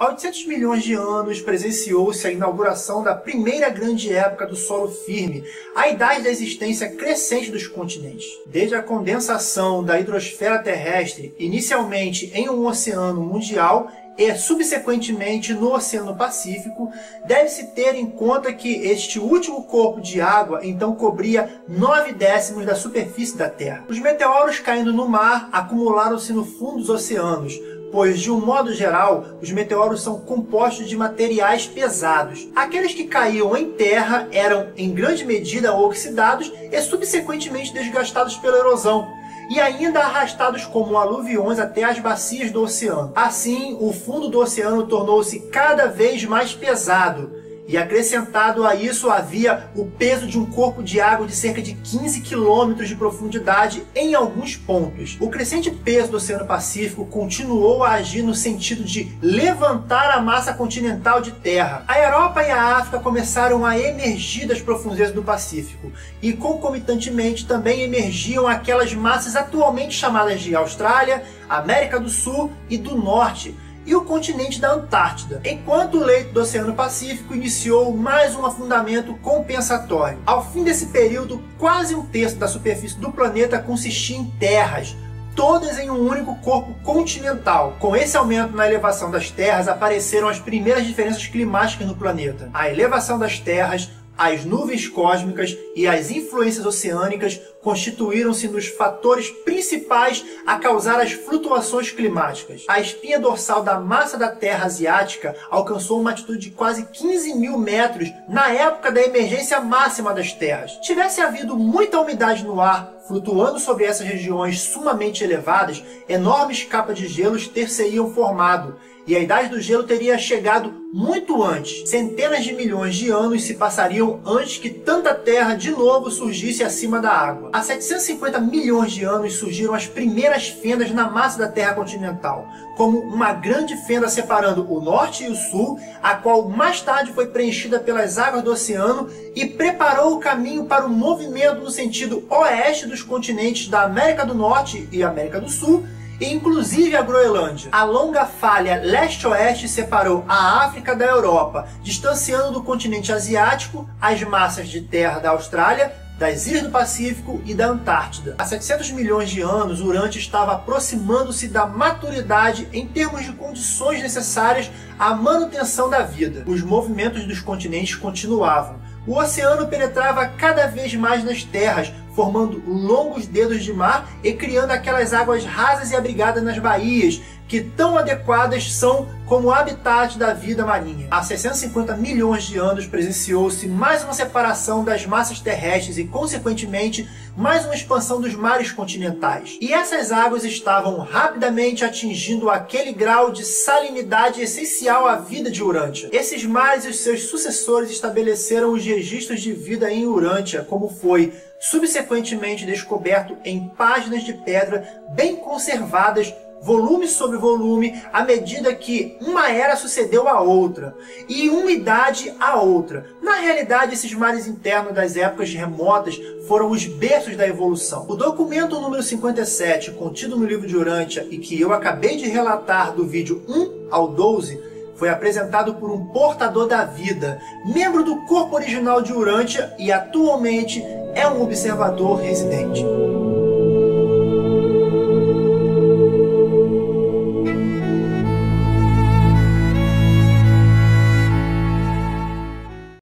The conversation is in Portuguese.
Há 800 milhões de anos presenciou-se a inauguração da primeira grande época do solo firme, a idade da existência crescente dos continentes. Desde a condensação da hidrosfera terrestre, inicialmente em um oceano mundial e subsequentemente no Oceano Pacífico, deve-se ter em conta que este último corpo de água então cobria 9 décimos da superfície da Terra. Os meteoros caindo no mar acumularam-se no fundo dos oceanos, pois, de um modo geral, os meteoros são compostos de materiais pesados. Aqueles que caíam em terra eram, em grande medida, oxidados e subsequentemente desgastados pela erosão, e ainda arrastados como aluviões até as bacias do oceano. Assim, o fundo do oceano tornou-se cada vez mais pesado, e acrescentado a isso havia o peso de um corpo de água de cerca de 15 quilômetros de profundidade em alguns pontos. O crescente peso do Oceano Pacífico continuou a agir no sentido de levantar a massa continental de terra. A Europa e a África começaram a emergir das profundezas do Pacífico, e concomitantemente também emergiam aquelas massas atualmente chamadas de Austrália, América do Sul e do Norte, e o continente da Antártida, enquanto o leito do Oceano Pacífico iniciou mais um afundamento compensatório. Ao fim desse período, quase um terço da superfície do planeta consistia em terras, todas em um único corpo continental. Com esse aumento na elevação das terras, apareceram as primeiras diferenças climáticas no planeta. A elevação das terras, as nuvens cósmicas e as influências oceânicas constituíram-se nos fatores principais a causar as flutuações climáticas. A espinha dorsal da massa da Terra asiática alcançou uma altitude de quase 15 mil metros na época da emergência máxima das terras. Tivesse havido muita umidade no ar flutuando sobre essas regiões sumamente elevadas, enormes capas de gelos ter-se-iam formado, e a idade do gelo teria chegado muito antes. Centenas de milhões de anos se passariam antes que tanta terra de novo surgisse acima da água. Há 750 milhões de anos surgiram as primeiras fendas na massa da Terra continental, como uma grande fenda separando o norte e o sul, a qual mais tarde foi preenchida pelas águas do oceano e preparou o caminho para o movimento no sentido oeste dos continentes da América do Norte e América do Sul, inclusive a Groenlândia. A longa falha leste-oeste separou a África da Europa, distanciando do continente asiático as massas de terra da Austrália, das Ilhas do Pacífico e da Antártida. Há 700 milhões de anos, Urantia estava aproximando-se da maturidade em termos de condições necessárias à manutenção da vida. Os movimentos dos continentes continuavam. O oceano penetrava cada vez mais nas terras, formando longos dedos de mar e criando aquelas águas rasas e abrigadas nas baías, que tão adequadas são como habitat da vida marinha. Há 650 milhões de anos presenciou-se mais uma separação das massas terrestres e, consequentemente, mais uma expansão dos mares continentais. E essas águas estavam rapidamente atingindo aquele grau de salinidade essencial à vida de Urantia. Esses mares e os seus sucessores estabeleceram os registros de vida em Urantia, como foi subsequentemente descoberto em páginas de pedra bem conservadas, volume sobre volume, à medida que uma era sucedeu a outra, e uma idade a outra. Na realidade, esses mares internos das épocas remotas foram os berços da evolução. O documento número 57, contido no livro de Urantia, e que eu acabei de relatar do vídeo 1 ao 12, foi apresentado por um portador da vida, membro do corpo original de Urantia e atualmente é um observador residente.